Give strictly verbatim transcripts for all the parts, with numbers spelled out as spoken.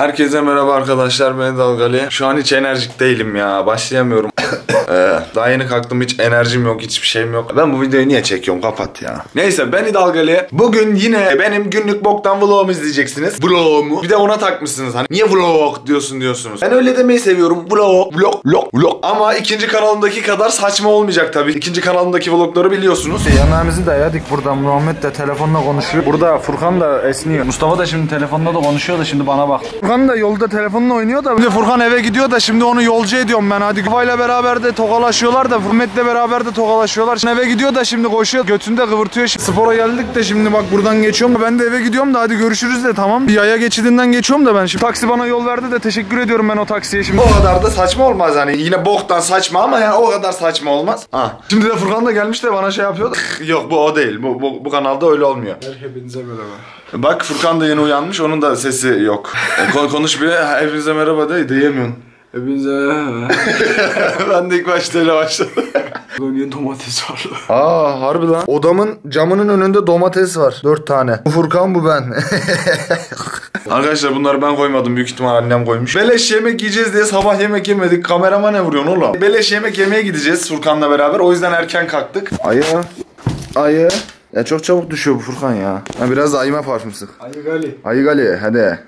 Herkese merhaba arkadaşlar, ben Dalgalı. Şu an hiç enerjik değilim ya, başlayamıyorum. ee, daha yeni kalktım, hiç enerjim yok, hiçbir şeyim yok. Ben bu videoyu niye çekiyorum, kapat ya. Neyse, ben Dalgalı. Bugün yine benim günlük boktan vlogumu izleyeceksiniz. Vlogumu. Bir de ona takmışsınız hani, niye vlog diyorsun diyorsunuz. Ben öyle demeyi seviyorum, vlog, vlog, vlog, vlog. Ama ikinci kanalımdaki kadar saçma olmayacak tabii. İkinci kanalımdaki vlogları biliyorsunuz. Yanağımızı dayadık burada, Muhammed de telefonla konuşuyor. Burada Furkan da esniyor. Mustafa da şimdi telefonla da konuşuyor da şimdi bana bak. Furkan da yolda telefonla oynuyor da, Furkan eve gidiyor da şimdi onu yolcu ediyorum ben. Hadi kafayla beraber de tokalaşıyorlar da, Furmet'le beraber de tokalaşıyorlar. Şimdi eve gidiyor da şimdi koşuyor, götünde kıvırtıyor. Şimdi spora geldik de şimdi bak buradan geçiyorum. Ben de eve gidiyorum da hadi görüşürüz de, tamam. Yaya geçidinden geçiyorum da ben şimdi. Taksi bana yol verdi de teşekkür ediyorum ben o taksiye şimdi. O kadar da saçma olmaz hani, yine boktan saçma ama yani o kadar saçma olmaz. Ha. Şimdi de Furkan da gelmiş de bana şey yapıyor. Yok bu o değil, bu, bu, bu kanalda öyle olmuyor. Hepinize merhaba. Bak Furkan da yeni uyanmış, onun da sesi yok. Konuş bir, hepinize merhaba de, diyemiyorsun. Hepinize merhaba. Ben de ilk başta öyle başladım. Yeni domates var. Aa harbi lan. Odamın camının önünde domates var. Dört tane. Bu Furkan, bu ben. Arkadaşlar bunları ben koymadım. Büyük ihtimal annem koymuş. Beleş yemek yiyeceğiz diye sabah yemek yemedik. Kamerama ne vuruyorsun oğlum? Beleş yemek yemeye gideceğiz Furkan'la beraber. O yüzden erken kalktık. Ayı. Ayı. Ya çok çabuk düşüyor bu Furkan ya. Ha, biraz da ayıma parfüm sık. Ayı gali. Ayı gali hadi.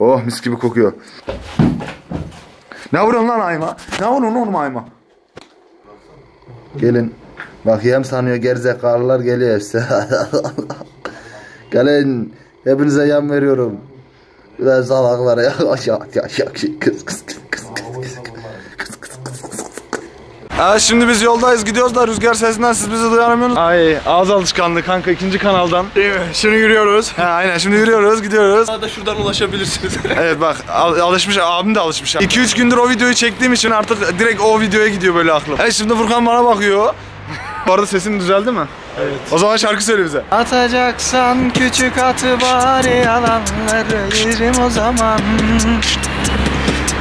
Oh mis gibi kokuyor. Ne vuruyorsun lan ayıma? Ne vuruyorsun oğlum ayıma? Gelin. Bak yem sanıyor gerizekalılar, geliyor hepsi. Gelin. Hepinize yem veriyorum. Ulan salaklara ya. Aşağı aşağı kız kız kız. Ha, şimdi biz yoldayız, gidiyoruz da rüzgar sesinden siz bizi duyamıyorsunuz. Ay ağız alışkanlığı kanka, ikinci kanaldan. Değil mi? Şimdi yürüyoruz. Ha, aynen şimdi yürüyoruz, gidiyoruz. Daha da şuradan ulaşabilirsiniz. Evet bak al alışmış, abim de alışmış. iki üç gündür o videoyu çektiğim için artık direkt o videoya gidiyor böyle aklım. Evet şimdi Furkan bana bakıyor. Bu arada sesim düzeldi mi? Evet. O zaman şarkı söyle bize. Atacaksan küçük atı bari, yalanları yerim o zaman.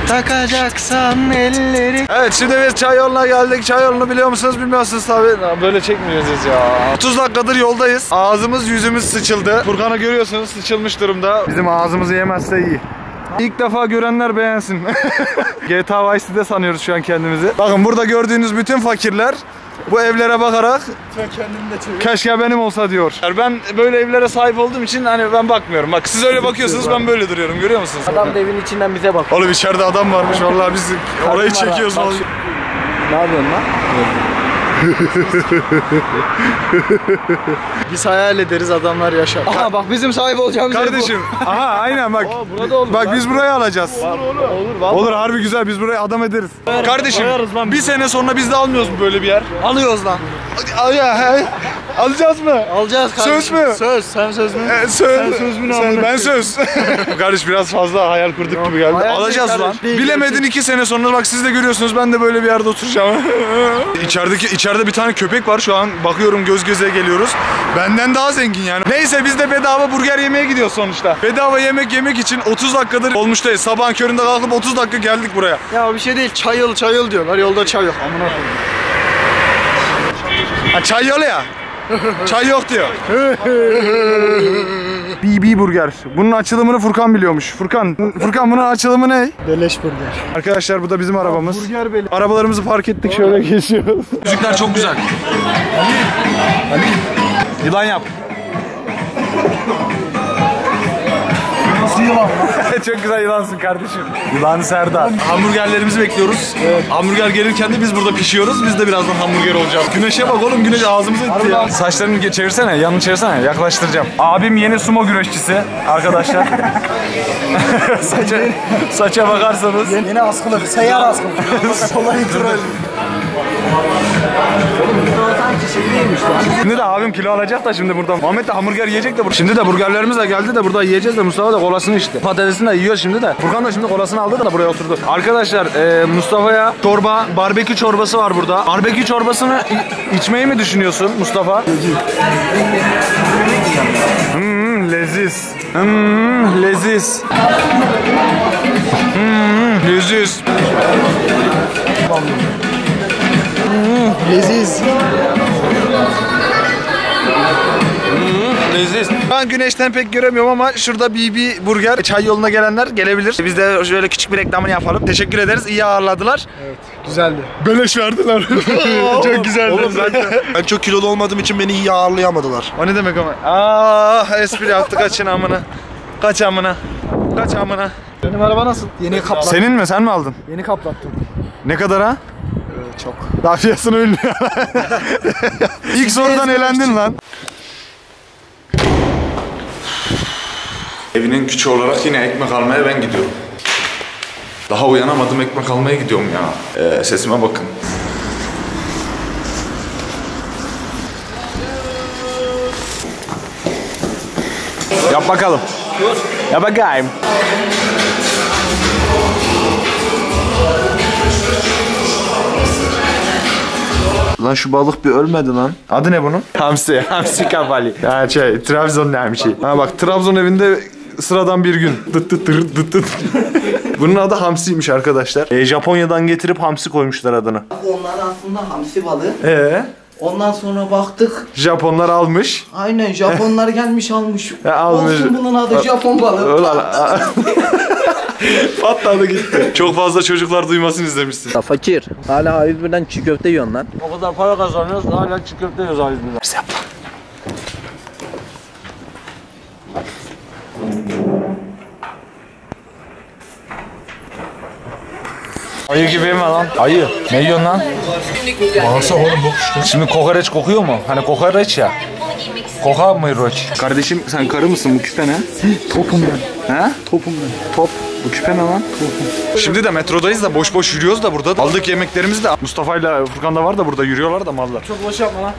Takacaksan elleri. Evet şimdi biz çay yoluna geldik. Çay yolunu biliyor musunuz, bilmiyorsunuz tabi. Böyle çekmiyoruz ya. otuz dakikadır yoldayız. Ağzımız yüzümüz sıçıldı. Furkan'ı görüyorsunuz, sıçılmış durumda. Bizim ağzımızı yemezse iyi. İlk defa görenler beğensin. G T A Vice'de sanıyoruz şu an kendimizi. Bakın burada gördüğünüz bütün fakirler bu evlere bakarak keşke benim olsa diyor. Yani ben böyle evlere sahip olduğum için hani ben bakmıyorum. Bak siz öyle bakıyorsunuz, ben böyle duruyorum, görüyor musunuz? Adam da evin içinden bize bakıyor. Oğlum içeride adam varmış vallahi, biz orayı çekiyoruz. Bak, ne yapıyorsun lan? Biz hayal ederiz, adamlar yaşar. Aha bak bizim sahip olacağımız kardeşim. Aha aynen bak. Oo, burada olur, bak biz burayı alacağız. Olur olur. Olur, olur, olur harbi güzel, biz burayı adam ederiz. Bayarız, kardeşim bayarız lan. Bir sene sonra biz de almıyoruz mu böyle bir yer? Alıyoruz lan. Al ya. Alacağız mı? Alacağız kardeşim. Söz mü? Söz. Sen söz mü? Ee, söz. Sen söz mü? Ben söz. Kardeş biraz fazla hayal kurduk ya, gibi geldi. Alacağız kardeş, lan. Değil, bilemedin değil. İki sene sonra bak siz de görüyorsunuz, ben de böyle bir yerde oturacağım. İçerideki içeride bir tane köpek var şu an. Bakıyorum göz göze geliyoruz. Benden daha zengin yani. Neyse biz de bedava burger yemeye gidiyoruz sonuçta. Bedava yemek yemek için otuz dakikadır olmuştayız. Sabahın köründe kalkıp otuz dakika geldik buraya. Ya bir şey değil. Çayıl çayıl diyorlar. Yolda çay yok. Amına koyayım. Çay yolu ya. Çay yok diyor. B B burger. Bunun açılımını Furkan biliyormuş. Furkan, Furkan bunun açılımı ne? Beleş burger. Arkadaşlar bu da bizim arabamız. Burger beleş. Arabalarımızı park ettik, doğru. Şöyle geçiyoruz. Müzikler çok güzel. Hadi. Yılan yap. Nasıl yılan? Çok güzel yılansın kardeşim. Yılan Serdar. Hamburgerlerimizi bekliyoruz. Evet. Hamburger gelirken de biz burada pişiyoruz. Biz de birazdan hamburger olacağız. Güneşe bak oğlum, güneş ağzımıza gitti ya. Saçlarını çevirsene, yanını çevirsene. Yaklaştıracağım. Abim yeni sumo güreşçisi arkadaşlar. saça, saça bakarsanız. Yeni, yeni askılı. Seyyar askılı. Sola yıkıralım. Şimdi de abim kilo alacak da şimdi burada. Muhammed de hamburger yiyecek de burada. Şimdi de burgerlerimiz de geldi de burada yiyeceğiz de, Mustafa da kolasını içti. Patatesini de yiyor şimdi de. Furkan da şimdi kolasını aldı da buraya oturdu. Arkadaşlar e, Mustafa'ya çorba, barbekü çorbası var burada. Barbekü çorbasını içmeyi mi düşünüyorsun Mustafa? Hmm, leziz. Hmm, leziz. Hmm, leziz. Hmm, leziz. Leziz. Ben an güneşten pek göremiyorum ama şurada B B Burger, çay yoluna gelenler gelebilir. Biz de şöyle küçük bir reklamını yapalım. Teşekkür ederiz. İyi ağırladılar. Evet. Güzeldi. Beleş verdiler. Çok güzeldi. Oğlum ben, ben çok kilolu olmadığım için beni iyi ağırlayamadılar. O ne demek ama? Aa, espri yaptı. Kaçın amına. Kaç amına. Kaç amına. Benim araba nasıl? Yeni kaplattım. Senin mi? Sen mi aldın? Yeni kaplattım. Ne kadar ha? Ee, çok. Daha fiyatını bilmiyorum. İlk sorudan elendin lan. Evinin küçüğü olarak yine ekmek almaya ben gidiyorum. Daha uyanamadım, ekmek almaya gidiyorum ya. Ee, sesime bakın. Yap bakalım. Yap bakayım. Lan şu balık bir ölmedi lan. Adı ne bunun? Hamsi. Hamsi kafali. Ha şey, Trabzon'un hamsi. Ha bak, Trabzon evinde sıradan bir gün. Dıt dıt dıt dıt dıt. Bunun adı hamsiymiş arkadaşlar. E, Japonya'dan getirip hamsi koymuşlar adını. Onlar aslında hamsi balığı. Ee? Ondan sonra baktık. Japonlar almış. Aynen, Japonlar gelmiş almış. E, almış. Olsun bunun adı Japon balığı. Ulan. Patladı gitti. Çok fazla çocuklar duymasın izlemişsin. Ya fakir. Hala A yüz bir'den çiğ köfte yiyorsun lan. O kadar para kazanıyoruz, hala çiğ köfte yiyoruz A yüz bir'den. Nasıl yapma? Ayı gibi mi lan? Ayı. Ne yiyorsun lan? Bağırsak oğlum bu. Şimdi kokoreç kokuyor mu? Hani kokoreç ya. Koka mı roç? Kardeşim sen karı mısın? Bu küpe ne? Topum ben. He? Topum ben. Top. Bu küpe ne lan? Topum. Şimdi de metrodayız da boş boş yürüyoruz da burada da. Aldık yemeklerimizi de. Mustafa ile Furkan da var da burada yürüyorlar da mallar. Çok boş yapma lan.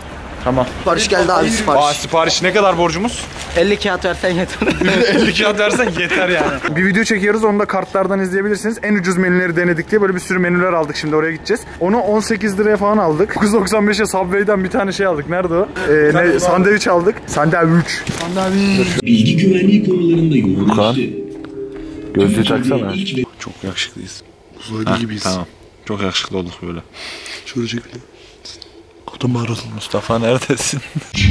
Tamam. Sipariş geldi abi, sipariş. Aa, sipariş ne kadar borcumuz? elli kağıt versen yeter. elli kağıt versen yeter yani. Bir video çekiyoruz, onu da kartlardan izleyebilirsiniz. En ucuz menüleri denedik diye böyle bir sürü menüler aldık, şimdi oraya gideceğiz. Onu on sekiz liraya falan aldık. dokuz doksan beş'e Subway'den bir tane şey aldık. Nerede o? Ee, ne, sandviç aldık. Sandviç. Sandviç. Bilgi güvenliği konularında yoğunlaştı. Gözlüğü taksana. Çok yakışıklıyız. Uzaylı ha, gibiyiz. Tamam. Çok yakışıklı olduk böyle. Şöyle çekelim. Mustafa neredesin?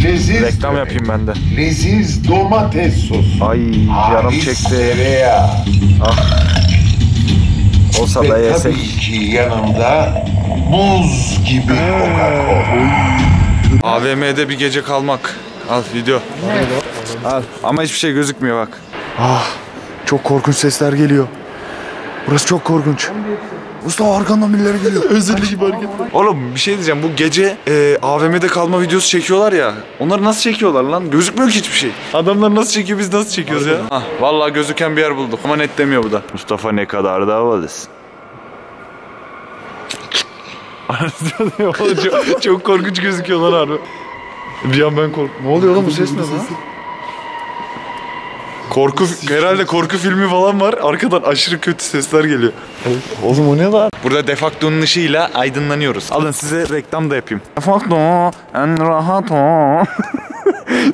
Leziz. Reklam yapayım ben de. Leziz domates sosu. Ay canım çekti. Ah. Olsa da yesek. Tabii ki yanımda muz gibi Coca-Cola. A V M'de bir gece kalmak. Al video. Al. Ama hiçbir şey gözükmüyor bak. Ah. Çok korkunç sesler geliyor. Burası çok korkunç. Mustafa arkandan birileri geliyor. Özellik gibi hareketler. Oğlum bir şey diyeceğim, bu gece e, A V M'de kalma videosu çekiyorlar ya. Onları nasıl çekiyorlar lan? Gözükmüyor ki hiçbir şey. Adamlar nasıl çekiyor, biz nasıl çekiyoruz ya? Hah, vallahi gözüken bir yer bulduk ama net demiyor bu da. Mustafa ne kadar da havalısın. çok, çok korkunç gözüküyorlar harbi. Bir an ben korktum. Ne oluyor lan, bu ses ne lan? Korku, herhalde korku filmi falan var. Arkadan aşırı kötü sesler geliyor. Oğlum o ne lan? Burada defaktonun ışığıyla aydınlanıyoruz. Alın size reklam da yapayım. Defakto en rahat o.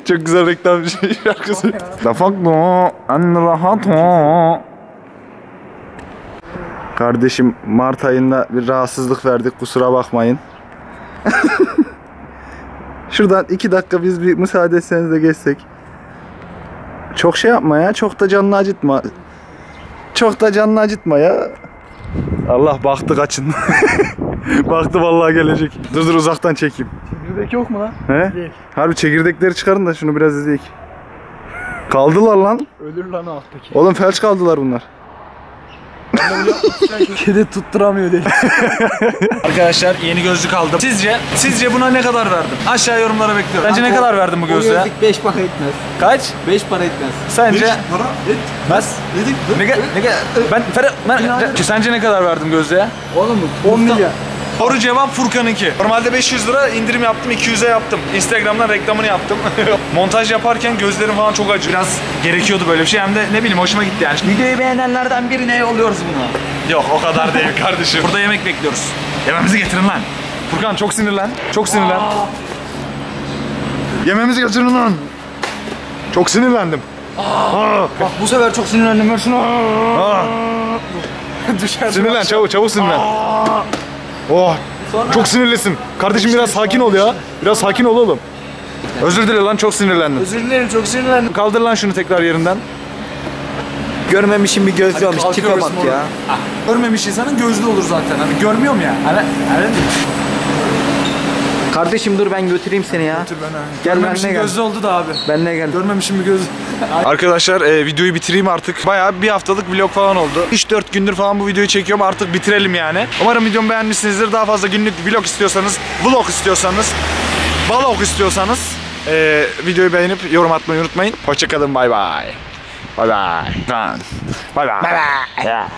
Çok güzel reklam şey şarkısı. Defakto en rahat o. Kardeşim Mart ayında bir rahatsızlık verdik, kusura bakmayın. Şuradan iki dakika biz bir müsaade etseniz de geçsek. Çok şey yapma ya, çok da canını acıtma. Çok da canını acıtma ya. Allah baktı kaçın. Baktı vallahi gelecek. Dur dur uzaktan çekeyim. Çekirdek yok mu lan? He? Değil. Harbi çekirdekleri çıkarın da şunu biraz izleyelim. Kaldılar lan. Ölür lan alttaki. Oğlum felç kaldılar bunlar. Kedi tutturamıyor değil. Arkadaşlar yeni gözlük aldım. Sizce sizce buna ne kadar verdim? Aşağı yorumlara bekliyorum. Bence ne kadar verdim bu gözlüğe? Gözlük beş para etmez. Kaç? beş para etmez. Sence? beş para etmez. Dedik. Ne kadar? Ne kadar? Ben Ferhat, ben sence ne kadar verdim gözlüğe? Oğlum on milyar. Doğru cevap Furkan'ınki. Normalde beş yüz lira indirim yaptım, iki yüz'e yaptım. Instagram'dan reklamını yaptım. Montaj yaparken gözlerim falan çok acı. Biraz gerekiyordu böyle bir şey, hem de ne bileyim hoşuma gitti yani. Videoyu beğenenlerden birine yolluyoruz bunu. Yok o kadar değil kardeşim. Burada yemek bekliyoruz. Yememizi getirin lan. Furkan çok sinirlen. Çok sinirlen. Aa. Yememizi getirin lan. Çok sinirlendim. Aa. Aa. Bak bu sefer çok sinirlendim. Ver şunu. Aa. Düşer. Sinirlen çabuk çabuk sinirlen. Aa. Oh, sonra çok sinirlisin. Kardeşim biraz sakin ol ya. Biraz sakin ol oğlum. Özür dilerim lan, çok sinirlendim. Özür dilerim, çok sinirlendim. Kaldır lan şunu tekrar yerinden. Görmemişim bir gözlü olmuş, tipe bak ya. Ah. Görmemiş insanın gözlü olur zaten, hani görmüyorum ya. Hani, hani kardeşim dur ben götüreyim seni ya. Götür beni. Gel, görmemişim gözlü gel. Oldu da abi. Benle gel. Görmemişim bir gözlü. Arkadaşlar e, videoyu bitireyim artık. Bayağı bir haftalık vlog falan oldu. üç dört gündür falan bu videoyu çekiyorum, artık bitirelim yani. Umarım videomu beğenmişsinizdir. Daha fazla günlük vlog istiyorsanız, vlog istiyorsanız, balok istiyorsanız e, videoyu beğenip yorum atmayı unutmayın. Hoşçakalın, bay bay. Bye bye. Bye bye. Bye bye.